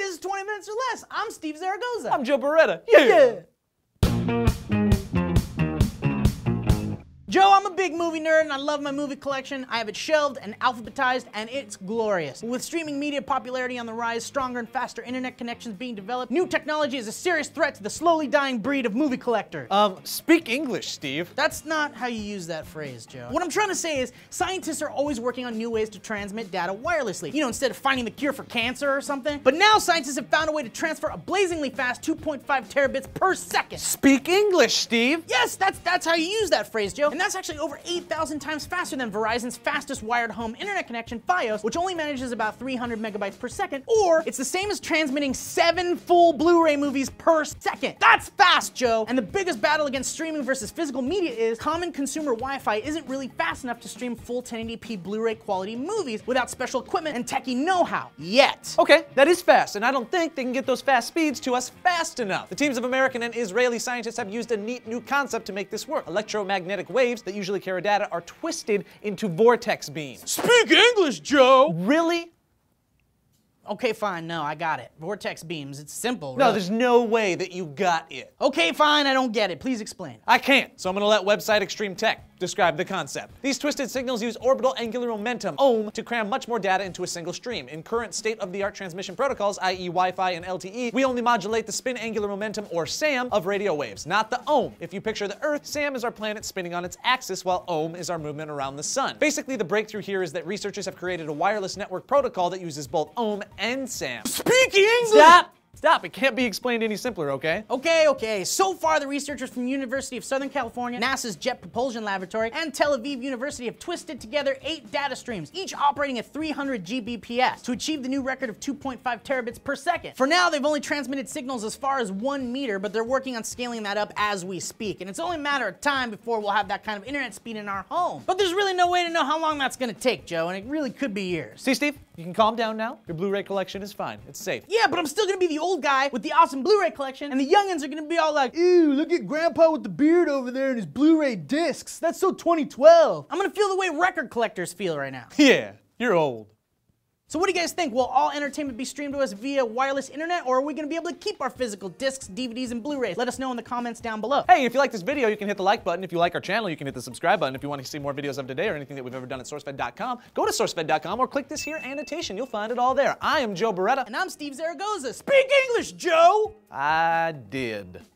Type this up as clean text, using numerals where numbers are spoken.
this is 20 minutes or less. I'm Steve Zaragoza. I'm Joe Bereta. Yeah. Joe, I'm a big movie nerd and I love my movie collection. I have it shelved and alphabetized and it's glorious. With streaming media popularity on the rise, stronger and faster internet connections being developed, new technology is a serious threat to the slowly dying breed of movie collectors. Speak English, Steve. That's not how you use that phrase, Joe. What I'm trying to say is scientists are always working on new ways to transmit data wirelessly. You know, instead of finding the cure for cancer or something. But now scientists have found a way to transfer a blazingly fast 2.5 terabits per second. Speak English, Steve. Yes, that's how you use that phrase, Joe. And that's actually over 8,000 times faster than Verizon's fastest wired home internet connection, Fios, which only manages about 300 megabytes per second, or it's the same as transmitting 7 full Blu-ray movies per second. That's fast, Joe! And the biggest battle against streaming versus physical media is common consumer Wi-Fi isn't really fast enough to stream full 1080p Blu-ray quality movies without special equipment and techie know-how, yet. Okay, that is fast, and I don't think they can get those fast speeds to us fast enough. The teams of American and Israeli scientists have used a neat new concept to make this work. Electromagnetic waves that usually carry data are twisted into vortex beams. Speak English, Joe! Really? Okay, fine, no, I got it. Vortex beams, it's simple, really. No, there's no way that you got it. Okay, fine, I don't get it. Please explain. I can't, so I'm gonna let website Extreme Tech describe the concept. These twisted signals use orbital angular momentum, OAM, to cram much more data into a single stream. In current state-of-the-art transmission protocols, i.e. Wi-Fi and LTE, we only modulate the spin angular momentum, or SAM, of radio waves, not the OAM. If you picture the Earth, SAM is our planet spinning on its axis, while OAM is our movement around the sun. Basically, the breakthrough here is that researchers have created a wireless network protocol that uses both OAM and SAM. Speak English! Stop, it can't be explained any simpler, okay? Okay. So far, the researchers from University of Southern California, NASA's Jet Propulsion Laboratory, and Tel Aviv University have twisted together 8 data streams, each operating at 300 Gbps, to achieve the new record of 2.5 terabits per second. For now, they've only transmitted signals as far as 1 meter, but they're working on scaling that up as we speak, and it's only a matter of time before we'll have that kind of internet speed in our home. But there's really no way to know how long that's gonna take, Joe, and it really could be years. See, Steve, you can calm down now. Your Blu-ray collection is fine, it's safe. Yeah, but I'm still gonna be the old guy with the awesome Blu-ray collection, and the youngins are gonna be all like, ew, look at Grandpa with the beard over there and his Blu-ray discs. That's so 2012. I'm gonna feel the way record collectors feel right now. Yeah, you're old. So what do you guys think? Will all entertainment be streamed to us via wireless internet, or are we gonna be able to keep our physical discs, DVDs, and Blu-rays? Let us know in the comments down below. Hey, if you like this video, you can hit the like button. If you like our channel, you can hit the subscribe button. If you want to see more videos of today or anything that we've ever done at SourceFed.com, go to SourceFed.com or click this here annotation. You'll find it all there. I am Joe Bereta. And I'm Steve Zaragoza. Speak English, Joe! I did.